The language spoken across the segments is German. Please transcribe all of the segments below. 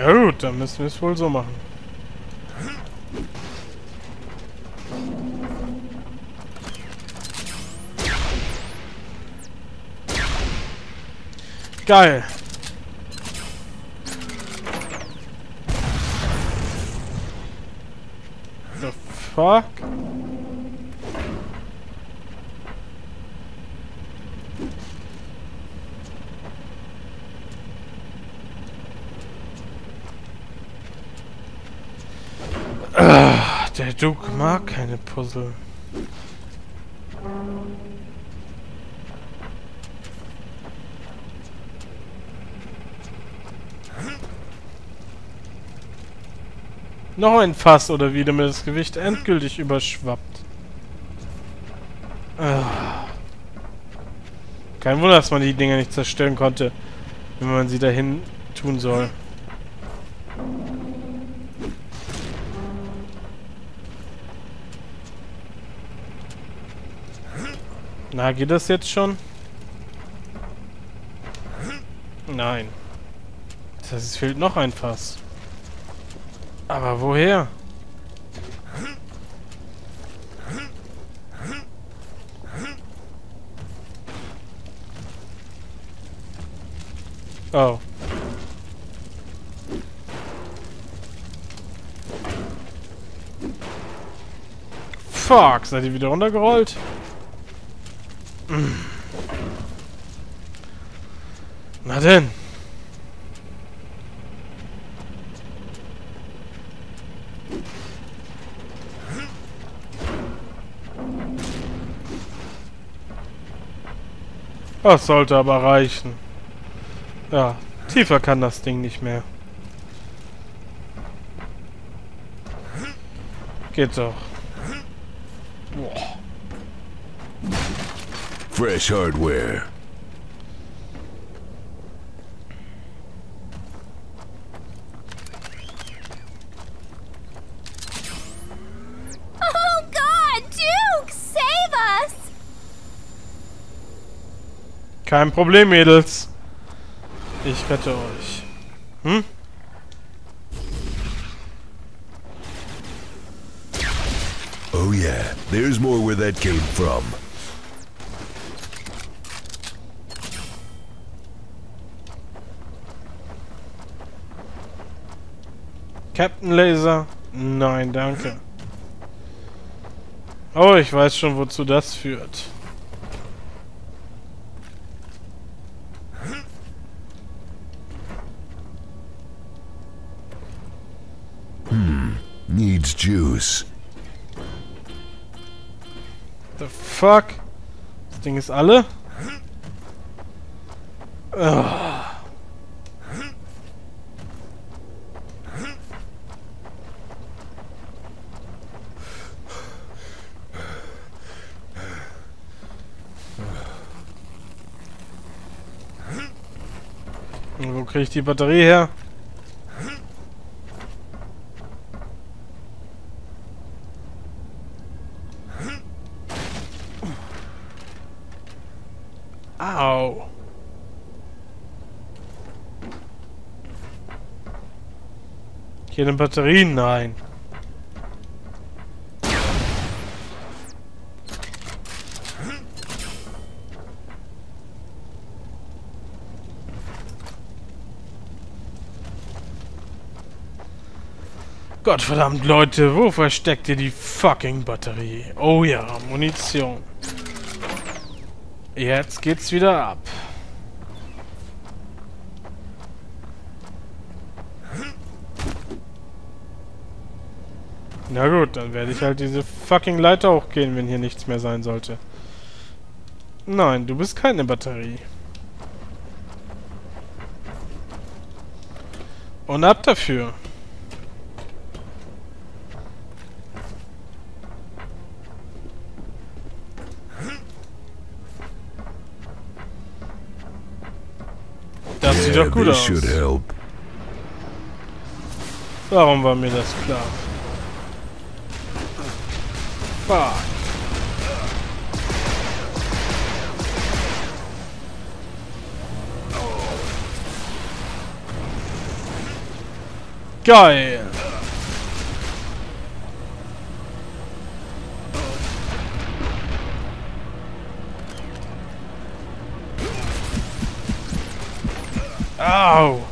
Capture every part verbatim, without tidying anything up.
Ja gut, dann müssen wir es wohl so machen. Geil. The fuck? Ah, der Duke mag keine Puzzle. Noch ein Fass oder wie, damit das Gewicht endgültig überschwappt. Ah. Kein Wunder, dass man die Dinger nicht zerstören konnte, wenn man sie dahin tun soll. Na, geht das jetzt schon? Nein. Das heißt, es fehlt noch ein Fass. Aber woher? Oh. Fuck, seid ihr wieder runtergerollt? Na denn. Das sollte aber reichen. Ja, tiefer kann das Ding nicht mehr. Geht doch. Boah. Fresh Hardware. Kein Problem, Mädels. Ich rette euch. Hm? Oh yeah, there's more where that came from. Captain Laser? Nein, danke. Oh, ich weiß schon, wozu das führt. Needs juice. The fuck? Das Ding ist alle? Ugh. Und wo kriege ich die Batterie her? Au. Hier eine Batterie? Nein. Gottverdammt, Leute, wo versteckt ihr die fucking Batterie? Oh ja, Munition. Jetzt geht's wieder ab. Na gut, dann werde ich halt diese fucking Leiter hochgehen, wenn hier nichts mehr sein sollte. Nein, du bist keine Batterie. Und ab dafür. Das sieht doch gut aus. Warum war mir das klar? Fuck. Geil! Au!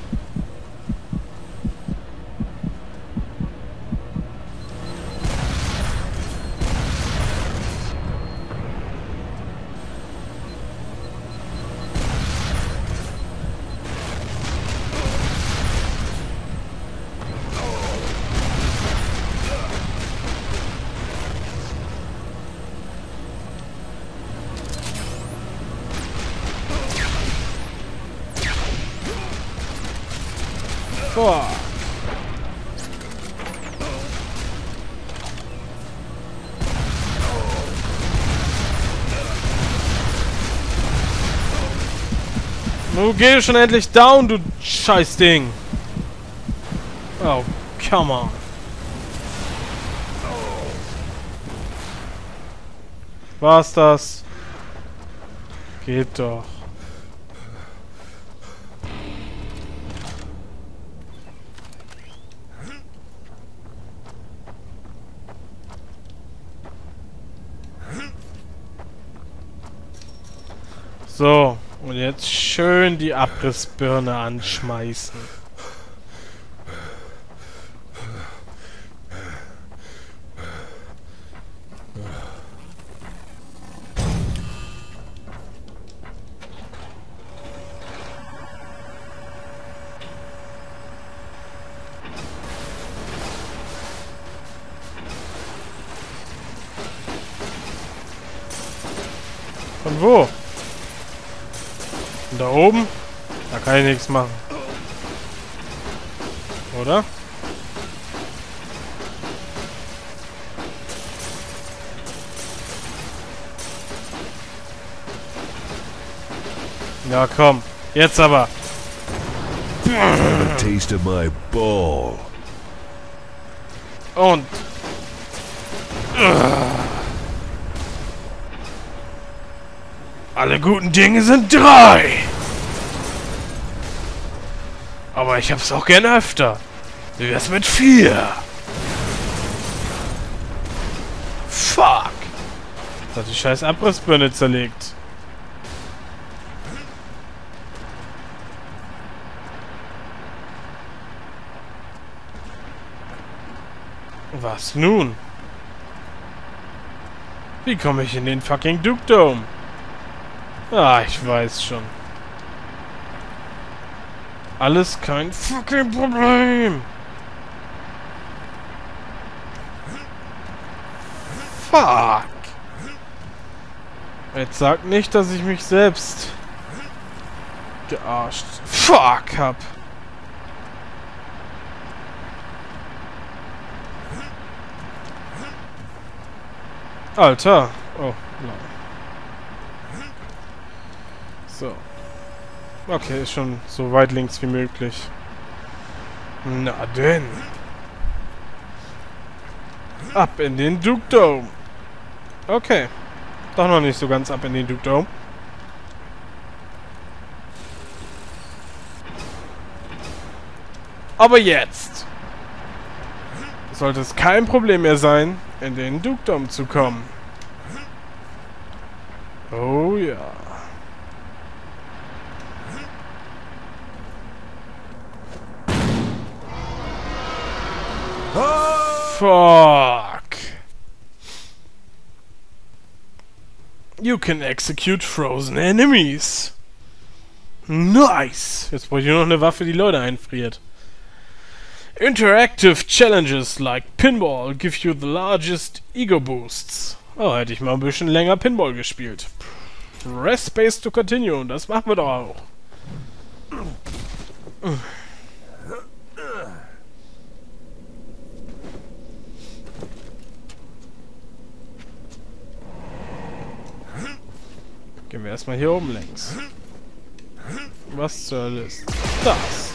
Nun geh schon endlich down, du Scheißding. Oh, come on. War's das? Geht doch. So, und jetzt schön die Abrissbirne anschmeißen. Von wo? Da oben? Da kann ich nichts machen. Oder? Ja, komm. Jetzt aber. Taste of my ball. Und. Alle guten Dinge sind drei. Aber ich hab's auch gerne öfter. Wie wär's mit vier? Fuck. Das hat die scheiß Abrissbirne zerlegt. Was nun? Wie komme ich in den fucking Duke Dome? Ah, ich weiß schon. Alles kein fucking Problem. Fuck. Jetzt sag nicht, dass ich mich selbst gearscht. Fuck hab. Alter. Oh, nein. So. Okay, ist schon so weit links wie möglich. Na denn. Ab in den Duke Dome. Okay. Doch noch nicht so ganz ab in den Duke Dome. Aber jetzt sollte es kein Problem mehr sein, in den Duke Dome zu kommen. Oh ja. Fuck. You can execute frozen enemies. Nice. Jetzt brauche ich nur noch eine Waffe, die Leute einfriert. Interactive challenges like Pinball give you the largest ego boosts. Oh, hätte ich mal ein bisschen länger Pinball gespielt. Press Space to continue. Das machen wir doch auch. Gehen wir erstmal hier oben längs. Was zur Hölle ist das?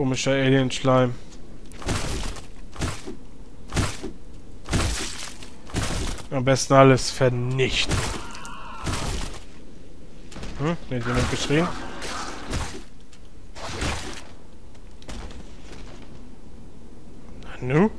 Komischer Alien-Schleim. Am besten alles vernichten. Hm, hat jemand geschrien? Nu?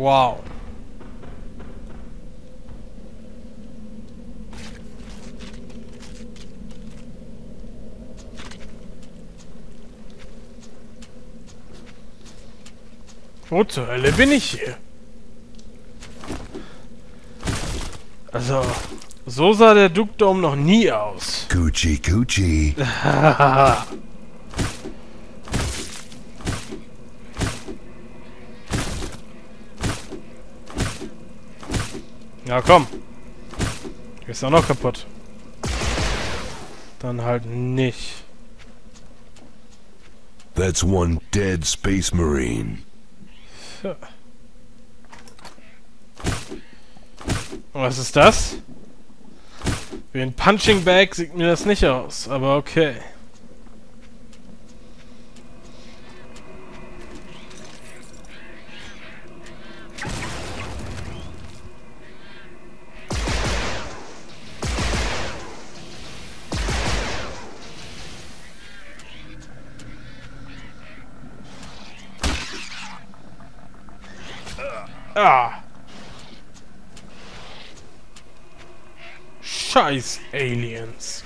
Wow. Wo zur Hölle bin ich hier? Also, so sah der Duke Dome noch nie aus. Coochie, Coochie. Ja, komm. Ist auch noch kaputt. Dann halt nicht. That's one dead Space Marine. Und was ist das? Wie ein Punching Bag sieht mir das nicht aus, aber okay. Ah. Scheiß Aliens.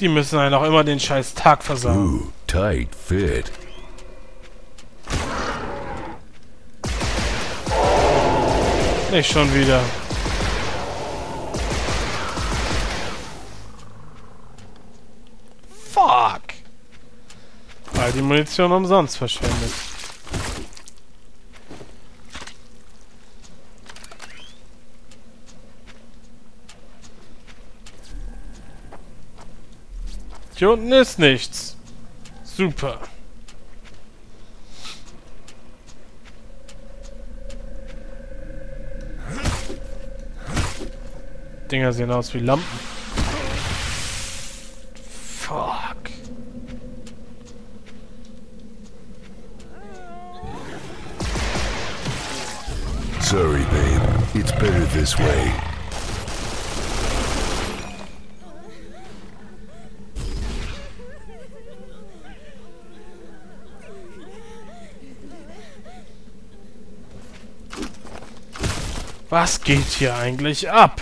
Die müssen einen auch immer den scheiß Tag versauen. Ooh, tight fit. Nicht schon wieder. Fuck. Weil die Munition umsonst verschwendet. Hier unten ist nichts. Super. Dinger sehen aus wie Lampen. Fuck. Sorry, babe. It's better this way. Was geht hier eigentlich ab?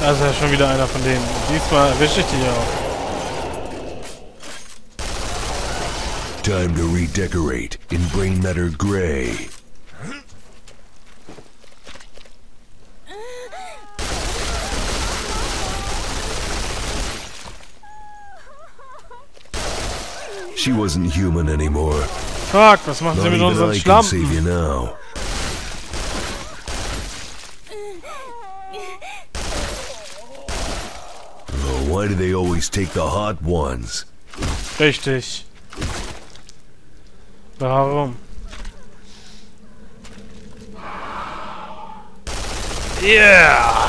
Da ist ja schon wieder einer von denen. Diesmal erwische ich die auch. Time to redecorate in brain matter gray. She wasn't human anymore. Fuck, was machen sie mit unseren Schlampen? Oh, why do they always take the hot ones? Richtig. Warum? Yeah.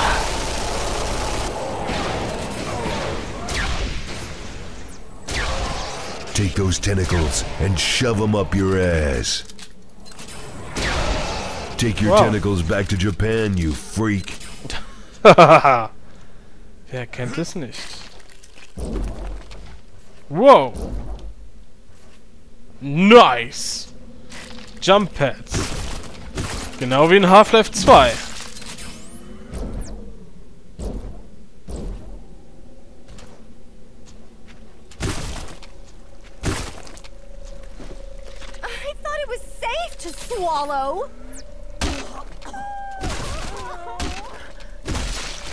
Take those tentacles and shove them up your ass. Take your wow. tentacles back to Japan, you freak. Wer kennt es nicht? Wow. Nice. Jump Pads. Genau wie in Half-Life zwei.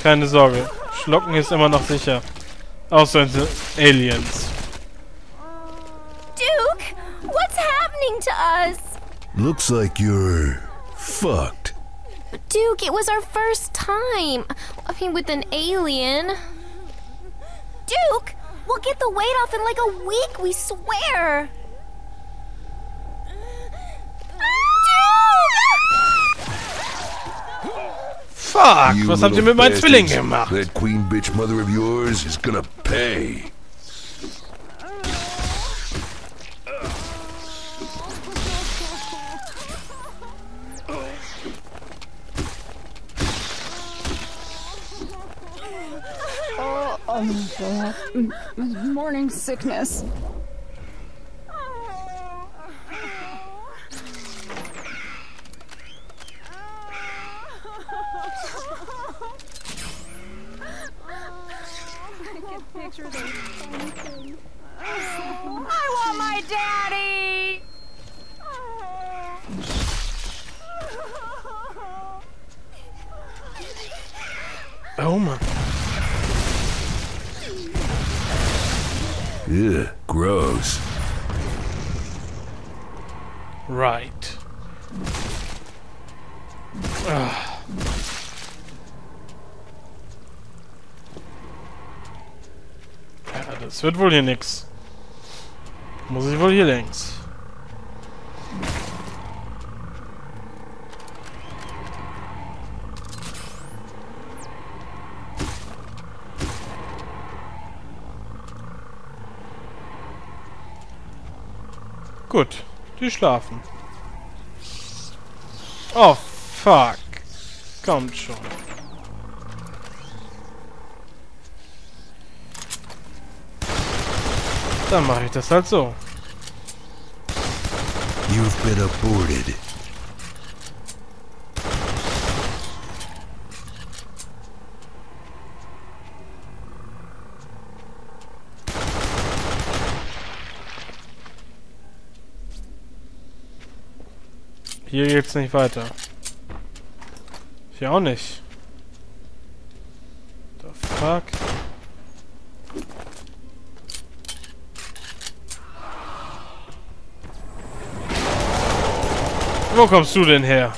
Keine Sorge, Schlucken ist immer noch sicher. Außer Aliens. to us. Looks like you're fucked. Duke, it was our first time. I mean, with an alien. Duke, we'll get the weight off in like a week, we swear. Fuck, you was habt ihr mit meinen Zwillingen gemacht? That queen bitch mother of yours is gonna pay. Oh, oh my God. Morning sickness. Oh man. Ew, gross. Right. Ugh. Ja, das wird wohl hier nix. Muss ich wohl hier längs. Gut, die schlafen. Oh, fuck. Kommt schon. Dann mache ich das halt so. You've been aborted. Hier geht's nicht weiter. Hier auch nicht. The fuck? Wo kommst du denn her?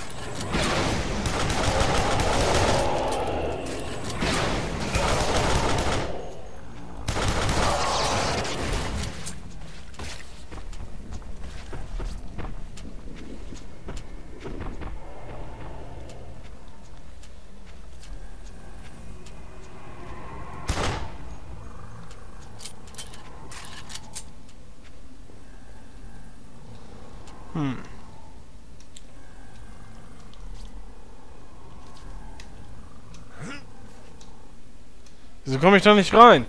Hm. Wieso komme ich da nicht rein?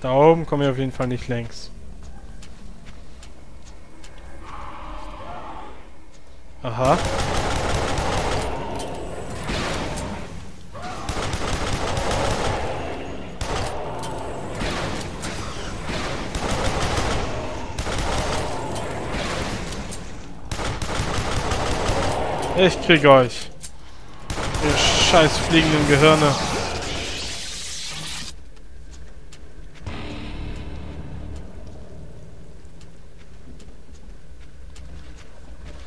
Da oben komme ich auf jeden Fall nicht längs. Aha. Ich krieg euch. Ihr scheiß fliegenden Gehirne.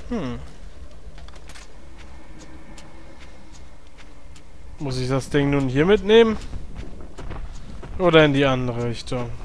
Hm. Muss ich das Ding nun hier mitnehmen? Oder in die andere Richtung?